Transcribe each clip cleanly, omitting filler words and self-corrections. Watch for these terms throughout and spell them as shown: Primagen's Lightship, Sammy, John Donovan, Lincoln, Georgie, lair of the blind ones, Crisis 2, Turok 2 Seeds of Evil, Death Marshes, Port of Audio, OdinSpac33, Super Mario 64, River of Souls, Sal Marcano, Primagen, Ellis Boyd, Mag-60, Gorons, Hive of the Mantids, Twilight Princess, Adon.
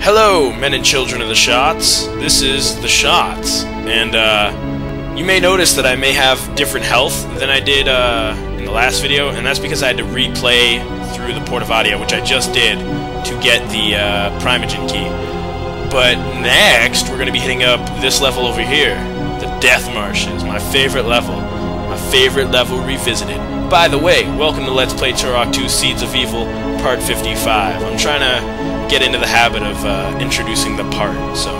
Hello, men and children of the Shots. This is the Shots, and you may notice that I may have different health than I did in the last video, and that's because I had to replay through the Port of Audio, which I just did, to get the Primagen key. But next, we're going to be hitting up this level over here, the Death Marshes, my favorite level revisited. By the way, welcome to Let's Play Turok 2 Seeds of Evil, Part 55. I'm trying to get into the habit of introducing the part, so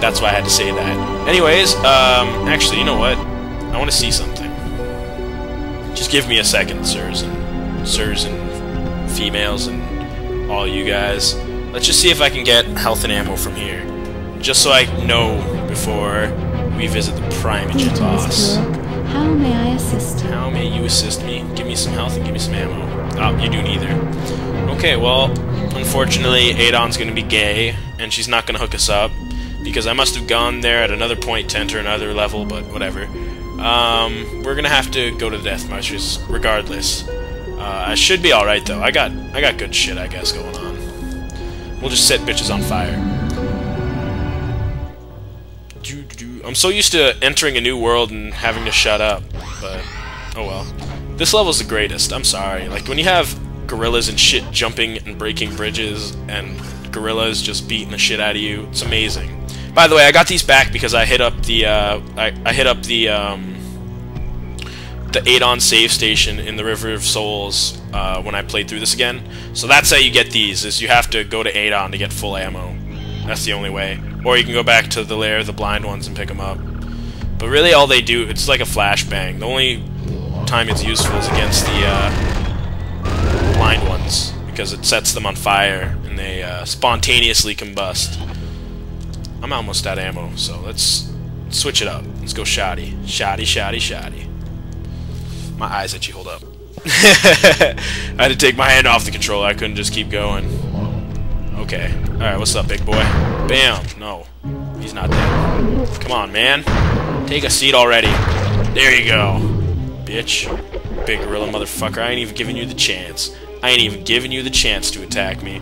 that's why I had to say that. Anyways, actually, you know what? I want to see something. Just give me a second, sirs and females and all you guys. Let's just see if I can get health and ammo from here, just so I know before we visit the Primagen boss. How may I assist you? How may you assist me? Give me some health and give me some ammo. Oh, you do neither. Okay, well, unfortunately, Aidon's going to be gay, and she's not going to hook us up, because I must have gone there at another point to enter another level, but whatever. We're going to have to go to the Death Marshes regardless. I should be alright, though. I got good shit, I guess, going on. We'll just set bitches on fire. I'm so used to entering a new world and having to shut up, but oh well. This level's the greatest, I'm sorry. Like, when you have gorillas and shit jumping and breaking bridges and gorillas just beating the shit out of you, it's amazing. By the way, I got these back because I hit up the the Adon save station in the River of Souls when I played through this again. So that's how you get these, is you have to go to Adon to get full ammo. That's the only way. Or you can go back to the Lair of the Blind Ones and pick them up. But really all they do, it's like a flashbang. The only time it's useful is against the blind ones, because it sets them on fire and they spontaneously combust. I'm almost out of ammo, so let's switch it up. Let's go shoddy. Shoddy, shoddy, shoddy. My eyes actually hold up. I had to take my hand off the controller. I couldn't just keep going. Okay. Alright, what's up, big boy? Bam! No. He's not dead. Come on, man. Take a seat already. There you go. Bitch. Big gorilla motherfucker. I ain't even giving you the chance. I ain't even giving you the chance to attack me.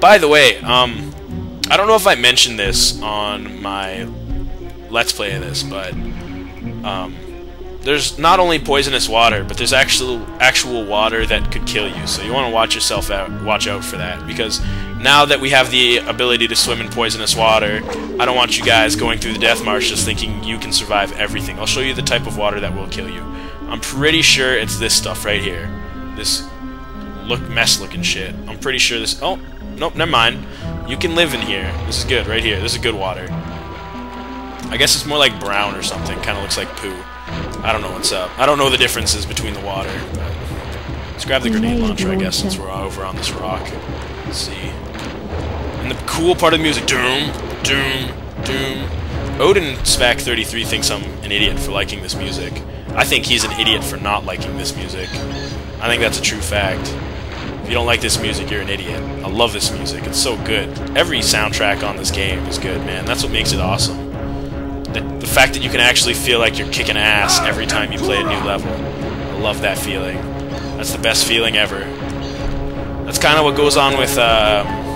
By the way, I don't know if I mentioned this on my Let's Play of this, but there's not only poisonous water, but there's actual water that could kill you. So you want to watch out for that, because now that we have the ability to swim in poisonous water, I don't want you guys going through the Death Marshes thinking you can survive everything. I'll show you the type of water that will kill you. I'm pretty sure it's this stuff right here. This mess-looking shit. I'm pretty sure this... Oh, nope, never mind. You can live in here. This is good, right here. This is good water. I guess it's more like brown or something. Kind of looks like poo. I don't know what's up. I don't know the differences between the water. But let's grab the grenade launcher, I guess, since we're over on this rock. Let's see. And the cool part of the music... Doom, doom, doom. OdinSpac33 thinks I'm an idiot for liking this music. I think he's an idiot for not liking this music. I think that's a true fact. If you don't like this music, you're an idiot. I love this music. It's so good. Every soundtrack on this game is good, man. That's what makes it awesome. The fact that you can actually feel like you're kicking ass every time you play a new level. I love that feeling. That's the best feeling ever. That's kind of what goes on with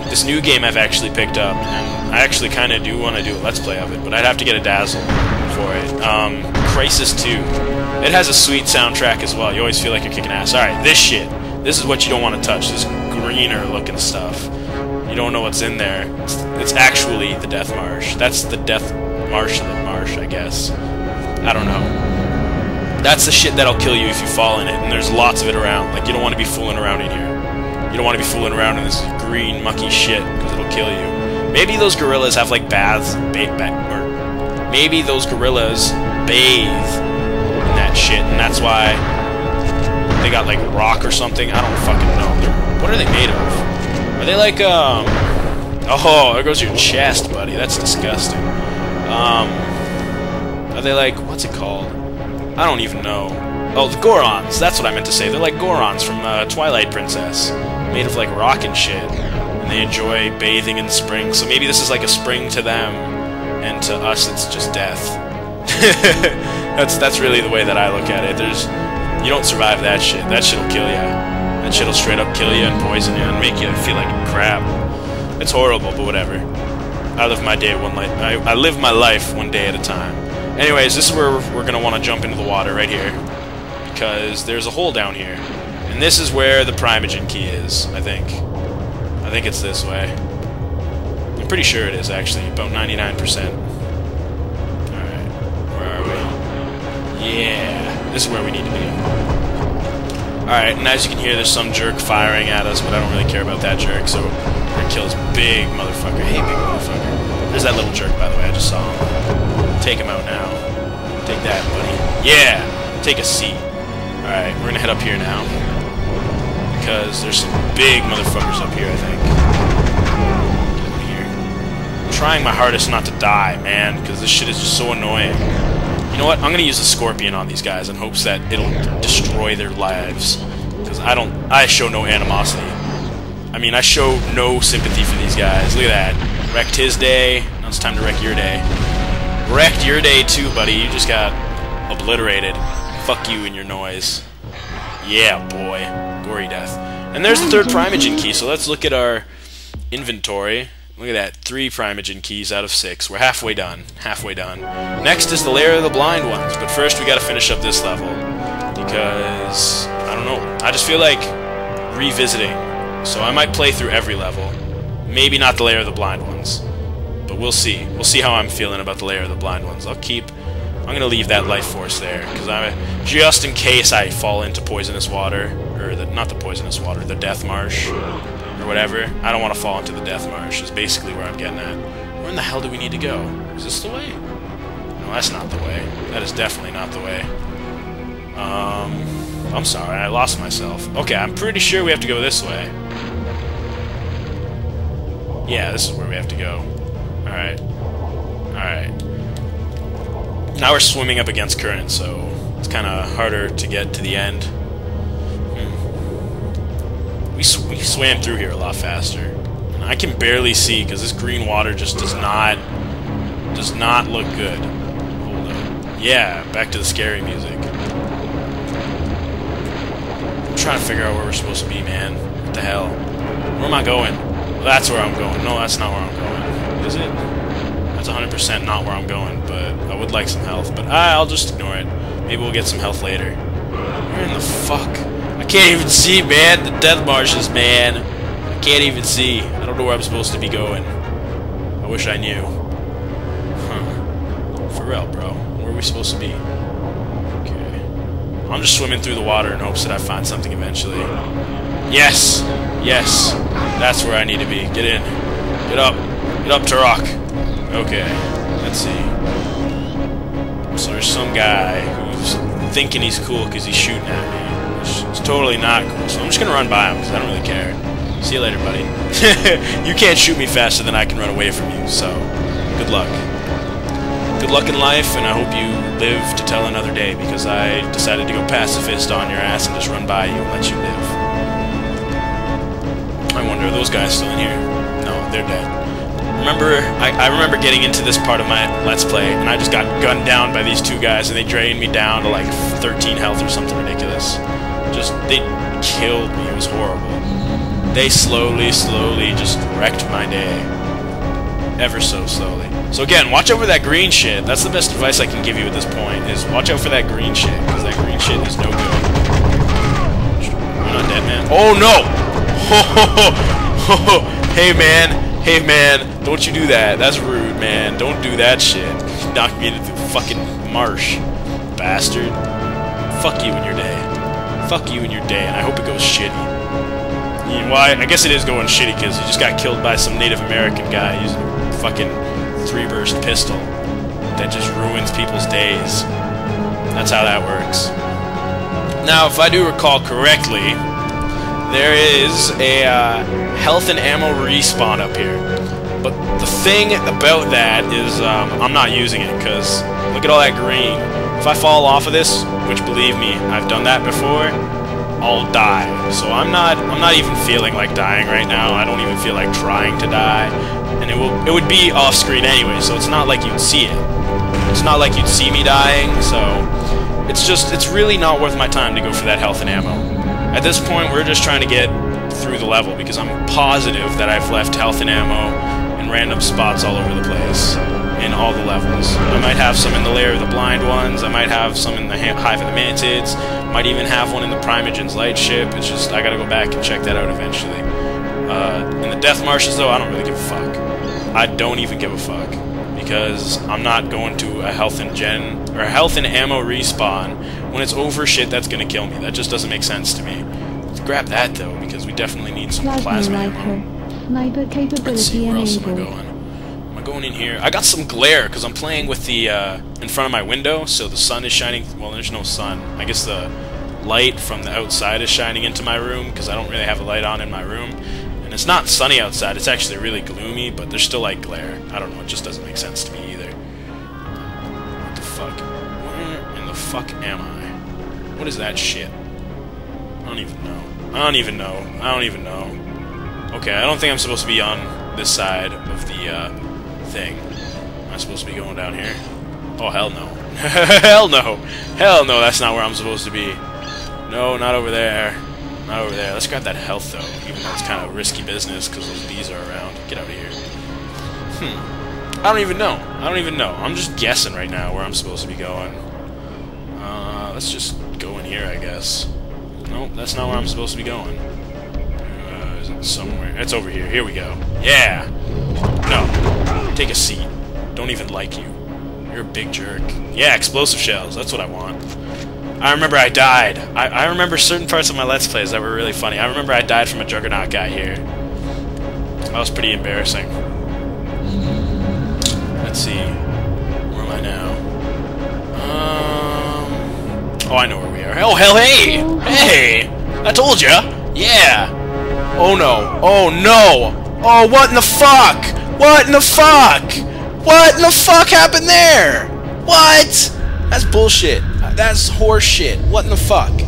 this new game I've actually picked up. And I actually kind of do want to do a Let's Play of it, but I'd have to get a Dazzle for it. Crisis 2. It has a sweet soundtrack as well. You always feel like you're kicking ass. Alright, this shit. This is what you don't want to touch. This greener looking stuff. You don't know what's in there. It's actually the Death Marsh. That's the Death Marsh of the Marsh, I guess. I don't know. That's the shit that'll kill you if you fall in it. And there's lots of it around. Like, you don't want to be fooling around in here. You don't want to be fooling around in this green, mucky shit, because it'll kill you. Maybe those gorillas have, like, baths. Maybe those gorillas bathe that shit, and that's why they got like rock or something. I don't fucking know. What are they made of? Are they like oh, there goes your chest, buddy. That's disgusting. Are they like, what's it called? I don't even know. Oh, the Gorons. That's what I meant to say. They're like Gorons from Twilight Princess, made of like rock and shit, and they enjoy bathing in spring. So maybe this is like a spring to them, and to us, it's just death. That's really the way that I look at it. You don't survive that shit. That shit'll kill you. That shit'll straight up kill you and poison you and make you feel like crap. It's horrible, but whatever. I live my life one day at a time. Anyways, this is where we're going to want to jump into the water, right here. Because there's a hole down here. And this is where the Primagen key is, I think. I think it's this way. I'm pretty sure it is, actually. About 99%. Alright. Where are we? Yeah. This is where we need to be. Alright, and as you can hear, there's some jerk firing at us, but I don't really care about that jerk, so we're going to kill this big motherfucker. Hey, big motherfucker. There's that little jerk, by the way. I just saw him. Take him out now. Take that, buddy. Yeah! Take a seat. Alright, we're gonna head up here now. Because there's some big motherfuckers up here, I think. Get over here. I'm trying my hardest not to die, man, because this shit is just so annoying. You know what? I'm gonna use a scorpion on these guys in hopes that it'll destroy their lives. Because I show no animosity. I mean, I show no sympathy for these guys. Look at that. Wrecked his day. Now it's time to wreck your day. Wrecked your day too, buddy. You just got obliterated. Fuck you and your noise. Yeah, boy. Gory death. And there's the third Primagen key, so let's look at our inventory. Look at that. 3 Primagen keys out of 6. We're halfway done. Halfway done. Next is the Lair of the Blind Ones, but first we gotta finish up this level. Because, I don't know, I just feel like revisiting. So I might play through every level. Maybe not the Lair of the Blind Ones. But we'll see. We'll see how I'm feeling about the Lair of the Blind Ones. I'm gonna leave that life force there, because just in case I fall into poisonous water, or not the poisonous water, the Death Marsh, or whatever. I don't want to fall into the Death Marsh, is basically where I'm getting at. Where in the hell do we need to go? Is this the way? No, that's not the way. That is definitely not the way. I'm sorry, I lost myself. Okay, I'm pretty sure we have to go this way. Yeah, this is where we have to go. Alright. Alright. Now we're swimming up against current, so it's kind of harder to get to the end. We swam through here a lot faster. And I can barely see because this green water just does not look good. Hold on. Yeah, back to the scary music. I'm trying to figure out where we're supposed to be, man. What the hell? Where am I going? Well, that's where I'm going. No, that's not where I'm going. Is it? That's 100% not where I'm going, but I would like some health, but I'll just ignore it. Maybe we'll get some health later. Where in the fuck? I can't even see, man! The Death Marshes, man! I can't even see. I don't know where I'm supposed to be going. I wish I knew. Huh. For real, bro. Where are we supposed to be? Okay. I'm just swimming through the water in hopes that I find something eventually. Yes! Yes! That's where I need to be. Get in. Get up. Get up, Turok. Okay, let's see. So there's some guy who's thinking he's cool because he's shooting at me, which is totally not cool, so I'm just going to run by him because I don't really care. See you later, buddy. You can't shoot me faster than I can run away from you, so good luck. Good luck in life, and I hope you live to tell another day, because I decided to go pacifist on your ass and just run by you and let you live. I wonder, are those guys still in here? No, they're dead. I remember getting into this part of my Let's Play, and I just got gunned down by these two guys, and they drained me down to like 13 health or something ridiculous. They killed me. It was horrible. They slowly, slowly just wrecked my day. Ever so slowly. So again, watch out for that green shit. That's the best advice I can give you at this point, is watch out for that green shit, because that green shit is no good. You're not dead, man. Oh, no! Ho, ho, ho! Ho, ho! Hey, man! Hey man, don't you do that. That's rude, man. Don't do that shit. Knock me into the fucking marsh. Bastard. Fuck you and your day. Fuck you and your day, and I hope it goes shitty. You know, well, I guess it is going shitty because you just got killed by some Native American guy using a fucking 3-burst pistol. That just ruins people's days. That's how that works. Now, if I do recall correctly, there is a health and ammo respawn up here. But the thing about that is I'm not using it, because look at all that green. If I fall off of this, which believe me, I've done that before, I'll die. So I'm not even feeling like dying right now. I don't even feel like trying to die. And it would be off screen anyway, so it's not like you'd see it. It's not like you'd see me dying, so it's really not worth my time to go for that health and ammo. At this point, we're just trying to get through the level, because I'm positive that I've left health and ammo in random spots all over the place, in all the levels. I might have some in the Lair of the Blind Ones, I might have some in the Hive of the Mantids, might even have one in the Primagen's Lightship. It's just, I gotta go back and check that out eventually. In the Death Marshes, though, I don't really give a fuck. I don't even give a fuck, because I'm not going to a health and gen, or a health and ammo respawn when it's over shit that's gonna kill me. That just doesn't make sense to me. Let's grab that, though, because we definitely need some plasma ammo. Let's see, where else am I going? I'm going in here. I got some glare because I'm playing with the in front of my window, so the sun is shining. Well, there's no sun. I guess the light from the outside is shining into my room because I don't really have a light on in my room. And it's not sunny outside. It's actually really gloomy, but there's still like glare. I don't know. It just doesn't make sense to me either. What the fuck? Where in the fuck am I? What is that shit? I don't even know. I don't even know. I don't even know. Okay, I don't think I'm supposed to be on this side of the thing. Am I supposed to be going down here? Oh, hell no. Hell no. Hell no, that's not where I'm supposed to be. No, not over there. Not over there. Let's grab that health, though, even though it's kind of risky business because those bees are around. Get out of here. I don't even know. I don't even know. I'm just guessing right now where I'm supposed to be going. Let's just go in here, I guess. Nope, that's not where I'm supposed to be going. Is it somewhere? It's over here. Here we go. Yeah! No. Take a seat. Don't even like you. You're a big jerk. Yeah, explosive shells. That's what I want. I remember I died. I remember certain parts of my Let's Plays that were really funny. I remember I died from a Juggernaut guy here. That was pretty embarrassing. Let's see. Where am I now? Oh, I know where we are. Oh, hell, hey! Hey! I told ya! Yeah! Oh, no. Oh, no! Oh, what in the fuck? What in the fuck? What in the fuck happened there? What? That's bullshit. That's horse shit. What in the fuck?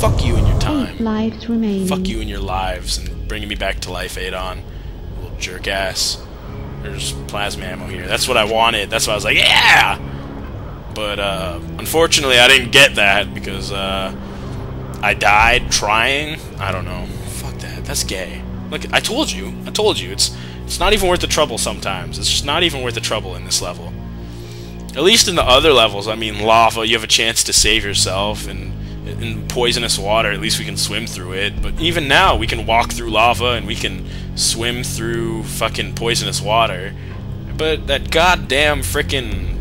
Fuck you and your time. Lives remaining. Fuck you and your lives and bringing me back to life, Adon. Little jerk ass. There's plasma ammo here. That's what I wanted. That's why I was like, yeah! But, unfortunately I didn't get that because, I died trying. I don't know. Fuck that. That's gay. Look, I told you. I told you. It's not even worth the trouble sometimes. It's just not even worth the trouble in this level. At least in the other levels, I mean, lava, you have a chance to save yourself, and in poisonous water, at least we can swim through it. But even now, we can walk through lava, and we can swim through fucking poisonous water. But that goddamn frickin'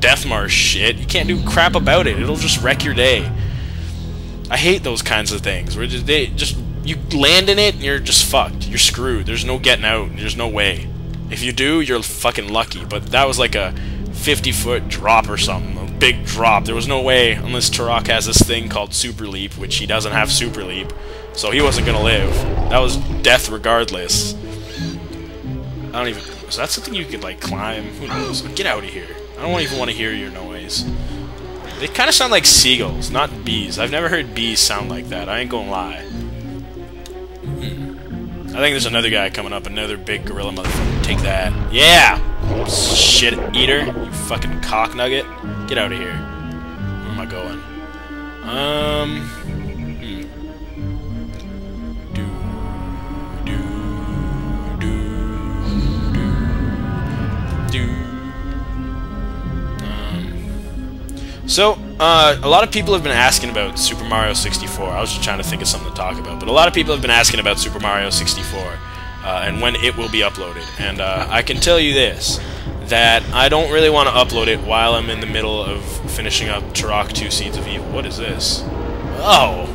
Death Marsh shit, you can't do crap about it. It'll just wreck your day. I hate those kinds of things, where they just... You land in it, and you're just fucked. You're screwed. There's no getting out. There's no way. If you do, you're fucking lucky. But that was like a 50-foot drop or something. A big drop. There was no way, unless Turok has this thing called Super Leap, which he doesn't have Super Leap. So he wasn't gonna live. That was death regardless. I don't even... Is that something you could, like, climb? Who knows? Get out of here. I don't even want to hear your noise. They kind of sound like seagulls, not bees. I've never heard bees sound like that. I ain't gonna lie. I think there's another guy coming up, another big gorilla motherfucker. Take that. Yeah! Shit eater, you fucking cock nugget. Get out of here. Where am I going? So, a lot of people have been asking about Super Mario 64. I was just trying to think of something to talk about, but a lot of people have been asking about Super Mario 64 and when it will be uploaded. And I can tell you this, that I don't really want to upload it while I'm in the middle of finishing up Turok 2 Seeds of Evil. What is this? Oh!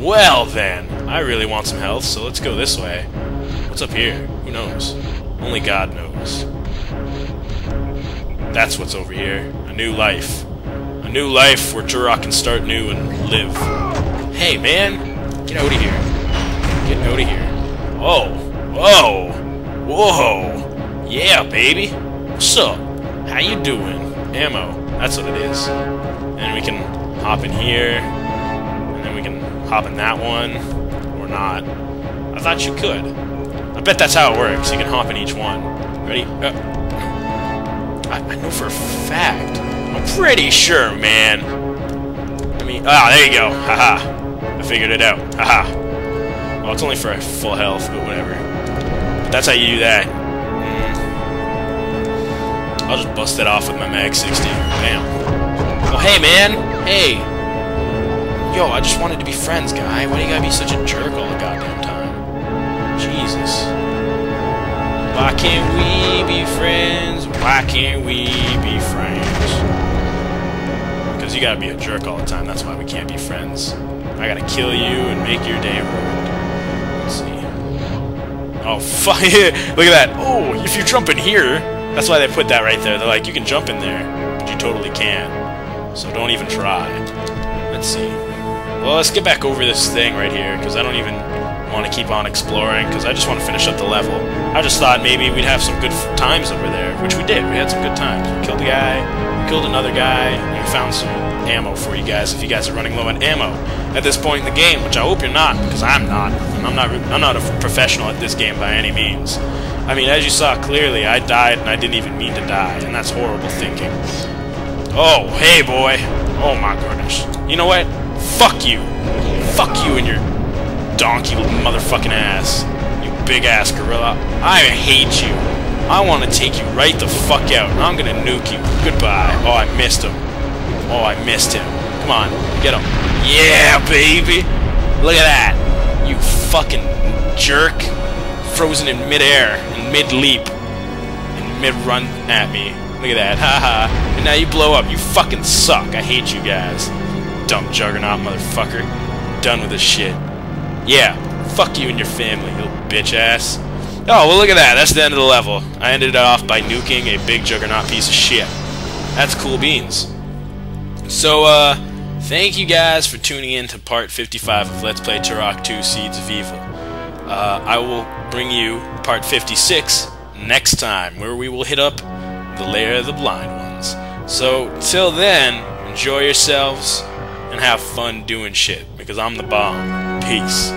Well then! I really want some health, so let's go this way. What's up here? Who knows? Only God knows. That's what's over here. A new life. A new life where Turok can start new and live. Hey, man! Get out of here. Get out of here. Oh! Whoa! Whoa! Yeah, baby! What's up? How you doing? Ammo. That's what it is. And we can hop in here. And then we can hop in that one. Or not. I thought you could. I bet that's how it works. You can hop in each one. Ready? I know for a fact. I'm pretty sure, man. I mean, ah, there you go. Haha. I figured it out. Haha. Well, it's only for full health, but whatever. But that's how you do that. I'll just bust that off with my Mag-60. Bam. Oh, hey, man! Hey! Yo, I just wanted to be friends, guy. Why do you gotta be such a jerk all the goddamn time? Jesus. Why can't we be friends? Why can't we be friends? Because you gotta be a jerk all the time. That's why we can't be friends. I gotta kill you and make your day ruined. Let's see. Oh, fuck! Look at that! Oh, if you jump in here... That's why they put that right there. They're like, you can jump in there, but you totally can't. So don't even try. Let's see. Well, let's get back over this thing right here, because I don't even want to keep on exploring, because I just want to finish up the level. I just thought maybe we'd have some good times over there, which we did. We had some good times. We killed a guy, we killed another guy, and we found some ammo for you guys if you guys are running low on ammo at this point in the game, which I hope you're not, because I'm not. And I'm not a professional at this game by any means. I mean, as you saw clearly, I died and I didn't even mean to die, and that's horrible thinking. Oh, hey, boy. Oh, my goodness. You know what? Fuck you. Fuck you and your donkey little motherfucking ass. You big-ass gorilla. I hate you. I want to take you right the fuck out, and I'm going to nuke you. Goodbye. Oh, I missed him. Oh, I missed him. Come on. Get him. Yeah, baby. Look at that. You fucking jerk. Frozen in midair, in mid-leap, and mid-run at me. Look at that, haha. And now you blow up. You fucking suck. I hate you guys. Dumb juggernaut motherfucker. Done with this shit. Yeah, fuck you and your family, you little bitch ass. Oh, well look at that. That's the end of the level. I ended it off by nuking a big juggernaut piece of shit. That's cool beans. So, thank you guys for tuning in to part 55 of Let's Play Turok 2 Seeds of Evil. I will bring you part 56 next time, where we will hit up the Lair of the Blind Ones. So, till then, enjoy yourselves and have fun doing shit, because I'm the bomb. Peace.